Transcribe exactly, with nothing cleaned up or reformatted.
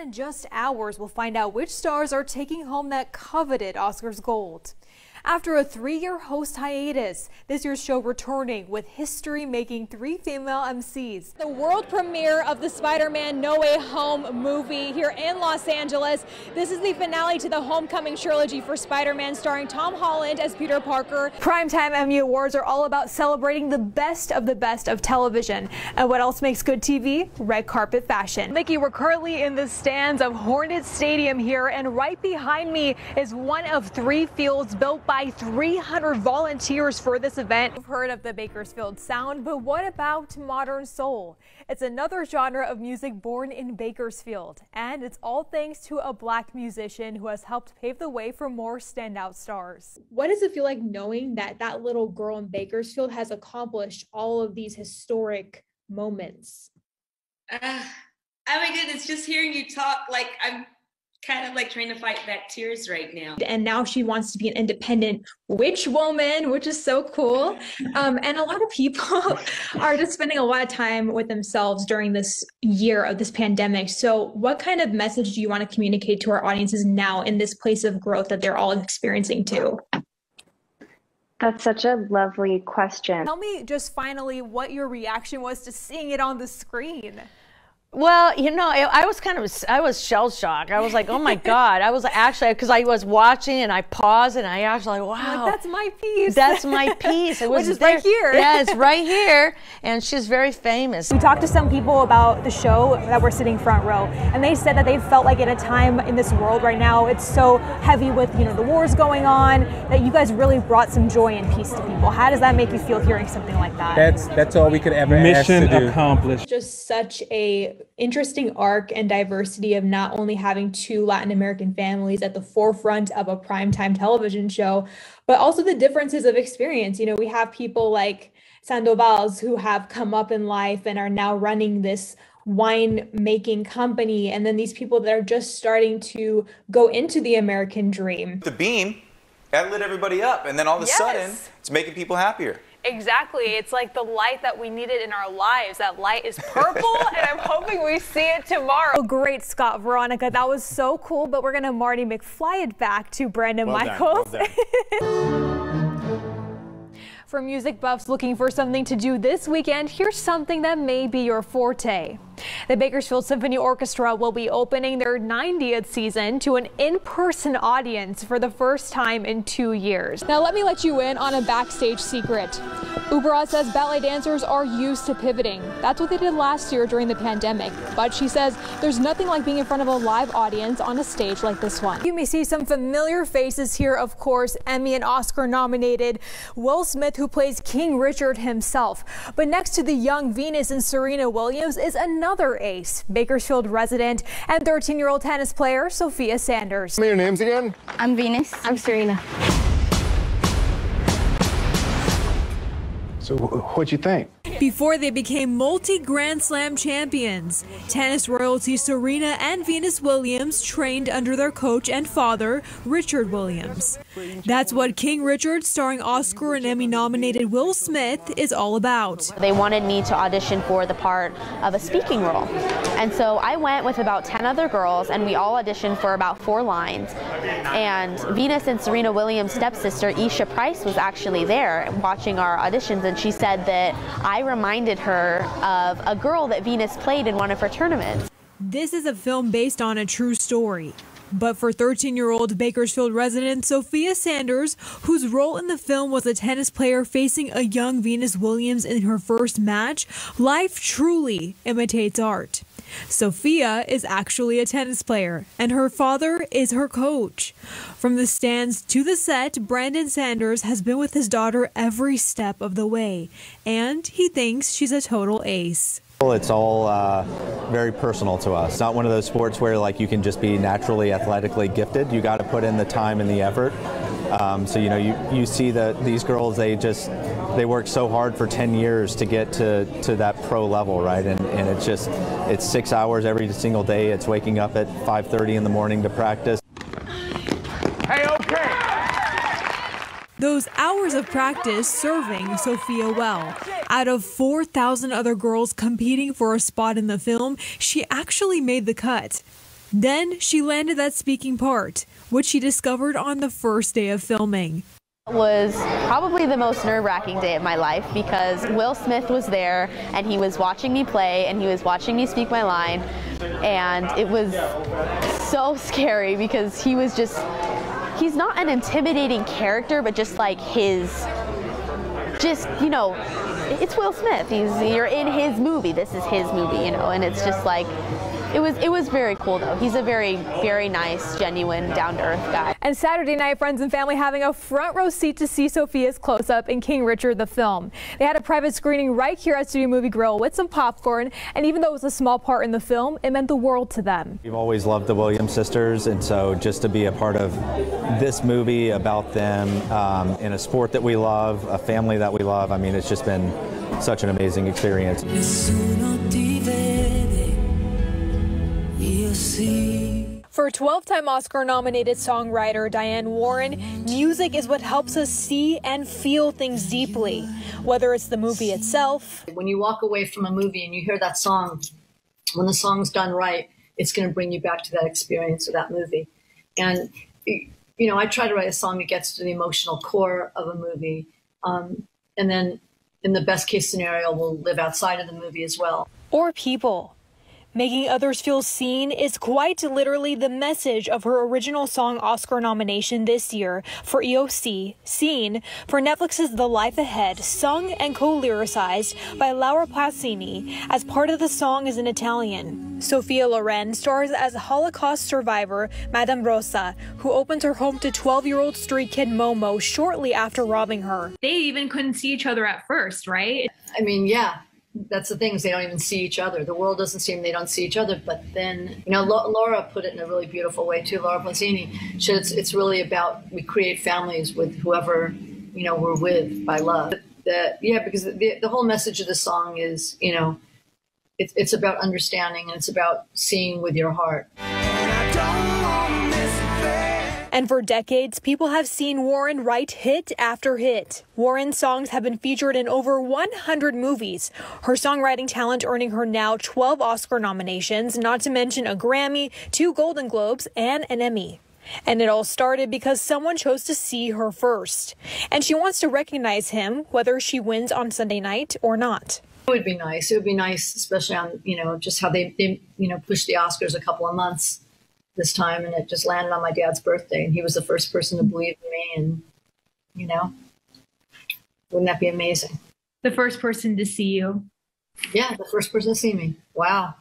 In just hours, we'll find out which stars are taking home that coveted Oscars gold. After a three-year host hiatus, this year's show returning with history-making three female M Cs. The world premiere of the Spider-Man No Way Home movie here in Los Angeles. This is the finale to the Homecoming trilogy for Spider-Man, starring Tom Holland as Peter Parker. Primetime Emmy Awards are all about celebrating the best of the best of television. And what else makes good T V? Red carpet fashion. Mickey, we're currently in the stands of Hornet Stadium here, and right behind me is one of three fields built by three hundred volunteers for this event. We've heard of the Bakersfield Sound, but what about modern soul? It's another genre of music born in Bakersfield, and it's all thanks to a black musician who has helped pave the way for more standout stars. What does it feel like knowing that that little girl in Bakersfield has accomplished all of these historic moments? Uh, oh my goodness, just hearing you talk, like I'm kind of like trying to fight back tears right now. And now she wants to be an independent witch woman, which is so cool. Um, and a lot of people are just spending a lot of time with themselves during this year of this pandemic. So what kind of message do you want to communicate to our audiences now in this place of growth that they're all experiencing too? That's such a lovely question. Tell me just finally what your reaction was to seeing it on the screen. Well, you know, I was kind of, I was shell-shocked. I was like, oh my God. I was actually, because I was watching and I paused and I actually, wow. I'm like, that's my piece. That's my piece. It was Which is there. right here. Yeah, it's right here. And she's very famous. We talked to some people about the show that were sitting front row, and they said that they felt like in a time in this world right now, it's so heavy with, you know, the wars going on, that you guys really brought some joy and peace to people. How does that make you feel hearing something like that? That's, that's all we could ever Mission ask to do. Mission accomplished. Just such a interesting arc and diversity of not only having two Latin American families at the forefront of a primetime television show, but also the differences of experience. You know, we have people like Sandoval's who have come up in life and are now running this wine making company. And then these people that are just starting to go into the American dream. The beam, that lit everybody up. And then all of a yes. sudden, it's making people happier. Exactly. It's like the light that we needed in our lives. That light is purple, and I'm hoping we see it tomorrow. Oh, great, Scott, Veronica. That was so cool, but we're going to Marty McFly it back to Brandon well Michaels. Done, well done. For music buffs looking for something to do this weekend, here's something that may be your forte. The Bakersfield Symphony Orchestra will be opening their ninetieth season to an in-person audience for the first time in two years. Now let me let you in on a backstage secret. Ubera says ballet dancers are used to pivoting. That's what they did last year during the pandemic. But she says there's nothing like being in front of a live audience on a stage like this one. You may see some familiar faces here, of course, Emmy and Oscar nominated Will Smith, who plays King Richard himself. But next to the young Venus and Serena Williams is another Another ace, Bakersfield resident and thirteen-year-old tennis player Sophia Sanders. Tell me your names again. I'm Venus. I'm Serena. So what'd you think? Before they became multi-Grand Slam champions, tennis royalty Serena and Venus Williams trained under their coach and father, Richard Williams. That's what King Richard, starring Oscar and Emmy-nominated Will Smith, is all about. They wanted me to audition for the part of a speaking role. And so I went with about ten other girls, and we all auditioned for about four lines. And Venus and Serena Williams' stepsister, Isha Price, was actually there watching our auditions, and she said that I reminded her of a girl that Venus played in one of her tournaments. This is a film based on a true story. But for thirteen-year-old Bakersfield resident Sophia Sanders, whose role in the film was a tennis player facing a young Venus Williams in her first match, life truly imitates art. Sophia is actually a tennis player, and her father is her coach. From the stands to the set, Brandon Sanders has been with his daughter every step of the way, and he thinks she's a total ace. It's all uh, very personal to us. It's not one of those sports where like you can just be naturally athletically gifted. You got to put in the time and the effort. Um, so you know, you you see that these girls, they just they work so hard for ten years to get to to that pro level, right? And and it's just it's six hours every single day. It's waking up at five thirty in the morning to practice. Hey, okay. Those hours of practice serving Sophia well. Out of four thousand other girls competing for a spot in the film, she actually made the cut. Then she landed that speaking part, which she discovered on the first day of filming. It was probably the most nerve-wracking day of my life because Will Smith was there and he was watching me play and he was watching me speak my line, and it was so scary because he was just, he's not an intimidating character, but just like his, just, you know, it's Will Smith. He's, you're in his movie, this is his movie, you know, and it's just like, It was it was very cool though. He's a very, very nice, genuine, down-to-earth guy. And Saturday night, friends and family having a front row seat to see Sophia's close-up in King Richard the film. They had a private screening right here at Studio Movie Grill with some popcorn, and even though it was a small part in the film, it meant the world to them. We've always loved the Williams sisters, and so just to be a part of this movie about them um, in a sport that we love, a family that we love, I mean, it's just been such an amazing experience. For twelve-time Oscar-nominated songwriter Diane Warren, music is what helps us see and feel things deeply, whether it's the movie itself. When you walk away from a movie and you hear that song, when the song's done right, it's going to bring you back to that experience of that movie. And, you know, I try to write a song that gets to the emotional core of a movie, um, and then in the best-case scenario, we'll live outside of the movie as well. Or people. Making others feel seen is quite literally the message of her original song Oscar nomination this year for E O C, Seen, for Netflix's The Life Ahead, sung and co-lyricized by Laura Pausini, as part of the song is in Italian. Sophia Loren stars as Holocaust survivor Madame Rosa, who opens her home to twelve-year-old street kid Momo shortly after robbing her. They even couldn't see each other at first, right? I mean, yeah. That's the thing, is they don't even see each other. The world doesn't see them, they don't see each other. But then, you know, Laura put it in a really beautiful way too, Laura Pausini. She said it's, it's really about, we create families with whoever, you know, we're with by love. That, yeah, because the, the whole message of the song is, you know, it, it's about understanding and it's about seeing with your heart. And for decades, people have seen Warren write hit after hit. Warren's songs have been featured in over one hundred movies, her songwriting talent earning her now twelve Oscar nominations, not to mention a Grammy, two Golden Globes, and an Emmy. And it all started because someone chose to see her first. And she wants to recognize him, whether she wins on Sunday night or not. It would be nice. It would be nice, especially on, you know, just how they, they you know, pushed the Oscars a couple of months this time, and it just landed on my dad's birthday, and he was the first person to believe in me, and, you know, wouldn't that be amazing? The first person to see you. Yeah, the first person to see me. Wow.